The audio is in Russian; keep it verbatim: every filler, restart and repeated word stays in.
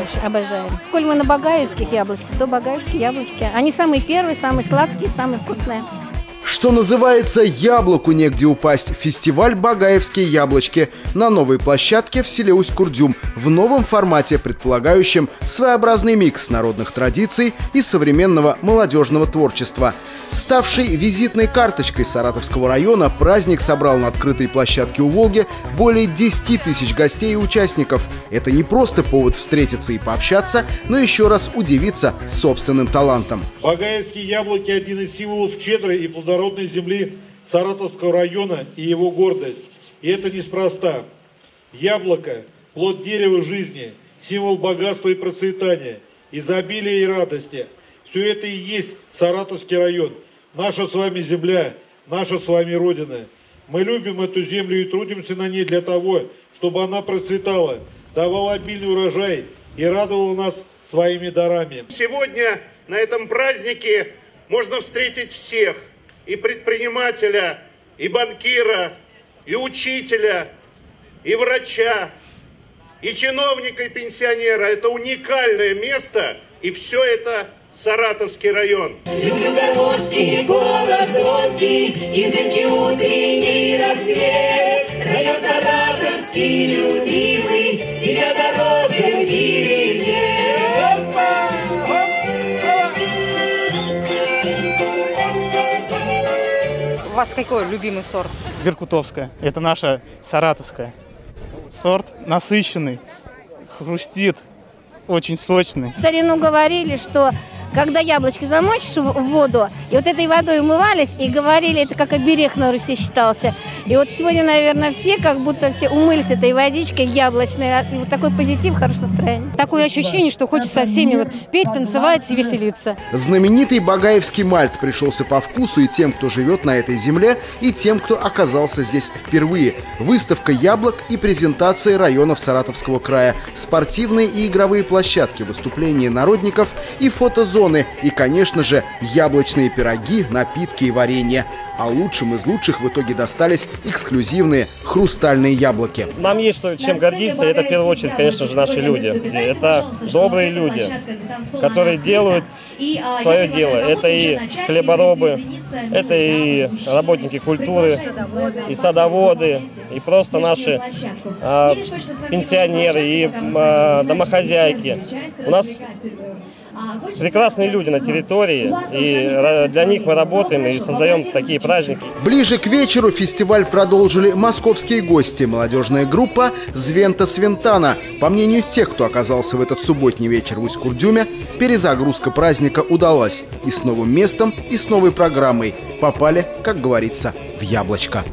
вообще обожаем. Коль мы на багаевских яблочках, то багаевские яблочки. Они самые первые, самые сладкие, самые вкусные. Что называется, яблоку негде упасть. Фестиваль «Багаевские яблочки» на новой площадке в селе Усть-Курдюм в новом формате, предполагающем своеобразный микс народных традиций и современного молодежного творчества. Ставший визитной карточкой Саратовского района, праздник собрал на открытой площадке у Волги более десяти тысяч гостей и участников. Это не просто повод встретиться и пообщаться, но еще раз удивиться собственным талантом. «Багаевские яблоки» – один из символов щедрой и плодородной народной земли Саратовского района и его гордость. И это неспроста. Яблоко – плод дерева жизни, символ богатства и процветания, изобилия и радости. Все это и есть Саратовский район, наша с вами земля, наша с вами Родина. Мы любим эту землю и трудимся на ней для того, чтобы она процветала, давала обильный урожай и радовала нас своими дарами. Сегодня на этом празднике можно встретить всех. И предпринимателя, и банкира, и учителя, и врача, и чиновника, и пенсионера. Это уникальное место, и все это Саратовский район. Люблю дорожки, голос звонкий, и в дымке утренний рассвет. Район Саратовский, любимый, тебя дороже в мире нет. У вас какой любимый сорт? Беркутовская. Это наша саратовская. Сорт насыщенный, хрустит, очень сочный. В старину говорили, что когда яблочки замочишь в воду, и вот этой водой умывались, и говорили, это как оберег на Руси считался. И вот сегодня, наверное, все, как будто все умылись этой водичкой яблочной. И вот такой позитив, хорошее настроение. Такое ощущение, что хочется со всеми вот петь, танцевать и веселиться. Знаменитый багаевский мальт пришелся по вкусу и тем, кто живет на этой земле, и тем, кто оказался здесь впервые. Выставка яблок и презентации районов Саратовского края, спортивные и игровые площадки, выступления народников и фотозоны. И, конечно же, яблочные пироги, напитки и варенье. А лучшим из лучших в итоге достались эксклюзивные хрустальные яблоки. Нам есть что, чем гордиться. Это в первую очередь, конечно же, наши люди. Это добрые люди, которые делают свое дело. Это и хлеборобы, это и работники культуры, и садоводы, и просто наши а, пенсионеры, и а, домохозяйки. У нас прекрасные люди на территории, и для них мы работаем и создаем такие праздники. Ближе к вечеру фестиваль продолжили московские гости, молодежная группа «Звента Свентана». По мнению тех, кто оказался в этот субботний вечер в Усть-Курдюме, перезагрузка праздника удалась. И с новым местом, и с новой программой попали, как говорится, в яблочко.